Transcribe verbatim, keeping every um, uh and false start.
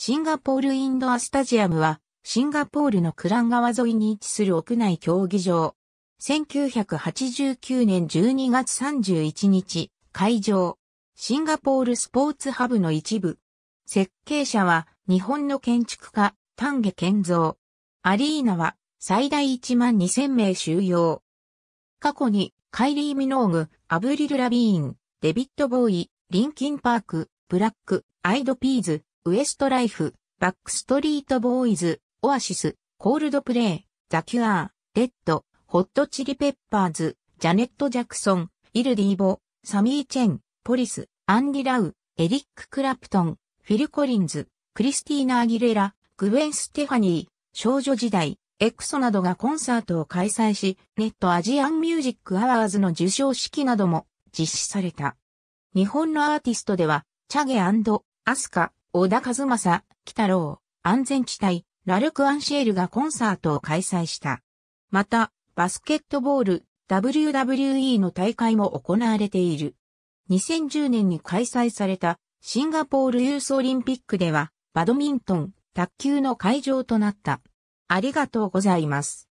シンガポールインドアスタジアムは、シンガポールのクラン川沿いに位置する屋内競技場。せんきゅうひゃくはちじゅうきゅうねんじゅうにがつさんじゅういちにち、開場。シンガポールスポーツハブの一部。設計者は、日本の建築家、丹下健三。アリーナは、最大いちまんにせんめい収容。過去に、カイリー・ミノーグ、アブリル・ラビーン、デビッド・ボーイ、リンキン・パーク、ブラック、アイド・ピーズ、ウエストライフ、バックストリートボーイズ、オアシス、コールドプレイ、ザ・キュアー、レッド、ホットチリペッパーズ、ジャネット・ジャクソン、イル・ディーボ、サミー・チェン、ポリス、アンディ・ラウ、エリック・クラプトン、フィル・コリンズ、クリスティーナ・アギレラ、グウェン・ステファニー、少女時代、エックスオーなどがコンサートを開催し、Mnet Asian Music Awardsの授賞式なども実施された。日本のアーティストでは、チャゲ&アスカ、小田和正、喜多郎、安全地帯、ラルク・アンシェールがコンサートを開催した。また、バスケットボール、ダブリューダブリューイー の大会も行われている。にせんじゅうねんに開催されたシンガポールユースオリンピックでは、バドミントン、卓球の会場となった。ありがとうございます。